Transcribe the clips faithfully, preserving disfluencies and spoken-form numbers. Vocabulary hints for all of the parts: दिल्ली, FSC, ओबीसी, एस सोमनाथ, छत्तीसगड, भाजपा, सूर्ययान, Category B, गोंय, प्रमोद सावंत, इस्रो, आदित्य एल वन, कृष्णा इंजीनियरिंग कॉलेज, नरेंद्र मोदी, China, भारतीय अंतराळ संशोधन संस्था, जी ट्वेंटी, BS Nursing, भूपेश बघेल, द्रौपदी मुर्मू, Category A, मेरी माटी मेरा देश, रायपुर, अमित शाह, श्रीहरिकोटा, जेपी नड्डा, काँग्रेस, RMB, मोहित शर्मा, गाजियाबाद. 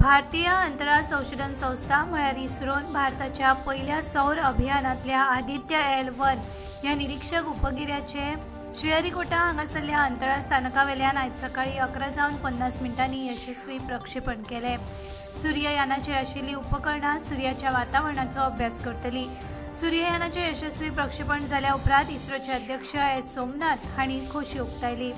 भारतीय अंतराळ संशोधन संस्था म्हळ्यार इस्रोन भारताच्या पहिल्या सौर अभियानांतल्या आदित्य एल वन ह्या निरीक्षक उपगिऱ्याचे श्रीहरिकोटा हांगासरल्या अंतराळ स्थानका वेल्यान आज सकाळी अकरा जावन पन्नास मिनटांनी यशस्वी प्रक्षेपण केले. सूर्ययानाचेर आशिल्ली उपकरणां सूर्याच्या वातावरणाचो अभ्यास करतली. सूर्ययानाचे यशस्वी प्रक्षेपण झाल्या उपरांत इस्रोचे अध्यक्ष एस सोमनाथ हांणी खोशी उक्तायली.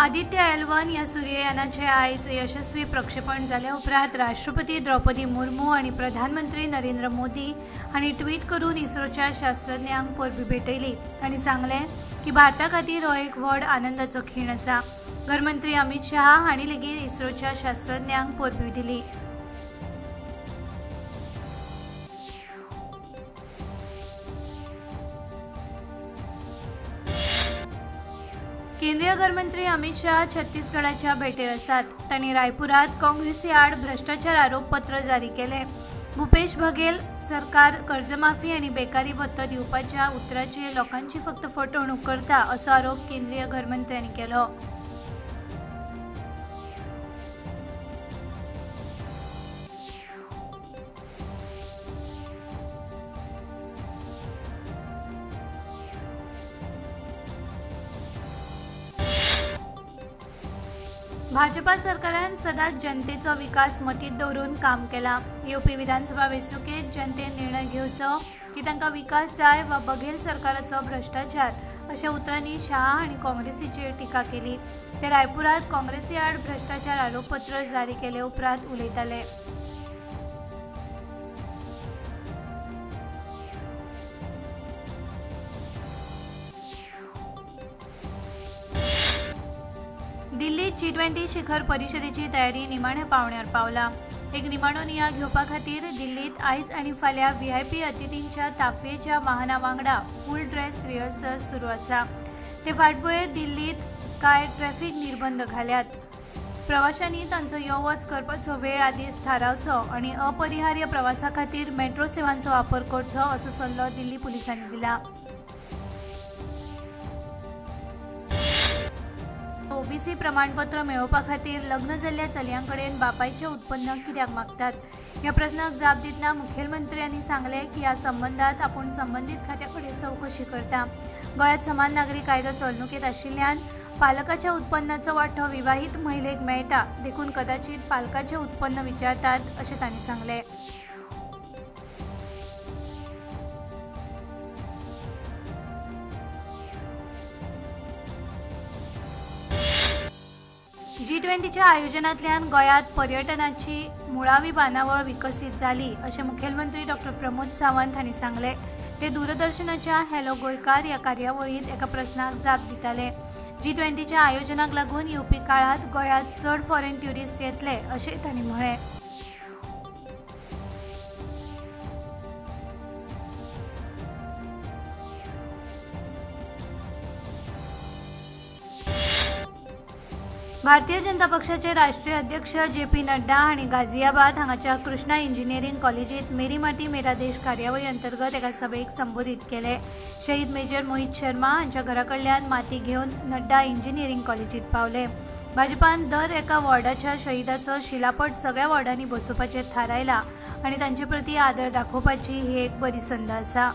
आदित्य एल वन ह्या सूर्ययानाचे आज यशस्वी प्रक्षेपण झाल्या उपरांत राष्ट्रपती द्रौपदी मुर्मू आणि प्रधानमंत्री नरेंद्र मोदी हांणी ट्विट करून इस्रोच्या शास्त्रज्ञांक परबी भेटयली आणि सांगले की भारता खातीर हो एक व्हड आनंदाचो खीण आसा. घरमंत्री अमित शाह हांणी लेगीत इस्रोच्या शास्त्रज्ञांक परबी दिली. केंद्रीय गृहमंत्री अमित शाह छत्तीसगडाच्या भेटेर आसात. तांणी रायपुरात काँग्रेसी आड भ्रष्टाचार आरोपपत्र जारी केले. भूपेश बघेल सरकार कर्जमाफी आणि बेकारी भत्तो दिवपाच्या उतराची लोकांची फक्त फटवणूक करता असो आरोप केंद्रीय गृहमंत्र्यांनी केलो. भाजपा सरकारान सदांच जनतेचो विकास मतींत दवरून काम केला. येवपी विधानसभा वेंचणुकेंत जनतेन निर्णय घेवचो की तांकां विकास जाय वा बघेल सरकाराचो भ्रष्टाचार अशा उतरांनी शाह आनी काँग्रेसीचेर टिका केली. ते रायपुरात काँग्रेसी आड भ्रष्टाचार आरोपपत्र जारी केले उपरांत उलयताले. दिल्ली जी ट्वेंटी शिखर परिषदेची तयारी निमाण्या पावण्यार पावला. एक निमाणो नियाळ घेवपा खातीर दिल्लीत आयज आनी फाल्यां व्हीआयपी अतिथींच्या ताफयेच्या वाहना वांगडा फूल ड्रेस रिहर्सल सुरू आसा. ते फाटभुंयेर दिल्लीत कांय ट्रॅफिक निर्बंध घाल्यात. प्रवाशांनी तांचो यो वच करपाचो वेळ आदींच थारावचो आनी अपरिहार्य प्रवासा खातीर मेट्रो सेवांचो वापर करचो असो सल्लो दिल्ली पुलिसांनी दिला. ओबीसी प्रमाणपत्र मेळोवपा खातीर लग्न जाल्ल्या चलयांकडेन बापायचे उत्पन्न कित्याक मागतात ह्या प्रस्नाक जाप दितना मुखेलमंत्र्यांनी सांगले की ह्या संबंधात आपूण संबंधित खात्याकडेन चवकशी करता. गोंयात समान नागरी कायदो चलणुकेत आशिल्ल्यान पालकाच्या उत्पन्नाचो वांटो विवाहित महिलेक मेळटा देखून कदाचित पालकाचे उत्पन्न विचारतात अशें तांणी सांगले. जी ट्वेंटीच्या आयोजनांतल्यान गोंयांत पर्यटनाची मुळावी बांदावळ विकसीत जाली अशें मुखेलमंत्री डॉ प्रमोद सावंत हांणी सांगले. ते दूरदर्शनाच्या हॅलो गोंयकार ह्या कार्यावळींत एका प्रस्नाक जाप दिताले. जी ट्वेंटीच्या आयोजनाक लागून येवपी काळांत गोंयांत चड फॉरेन ट्युरिस्ट येतले अशें तांणी म्हळें. भारतीय जनता पक्षाचे राष्ट्रीय अध्यक्ष जेपी नड्डा हांणी गाजियाबाद हांगाच्या कृष्णा इंजीनियरिंग कॉलेजीत मेरी माटी मेरा देश कार्यावळी अंतर्गत एका सभेक संबोधित केले. शहीद मेजर मोहित शर्मा हांच्या घराकडल्यान माती घेवन नड्डा इंजिनियरिंग कॉलेजीत पावले. भाजपान दर एका वॉर्डाच्या शहिदाचो शिलापट सगळ्या वॉर्डांनी बसोवपाचें थारायलां आनी तांचे प्रती आदर दाखोवपाची ही एक बरी संद आसा.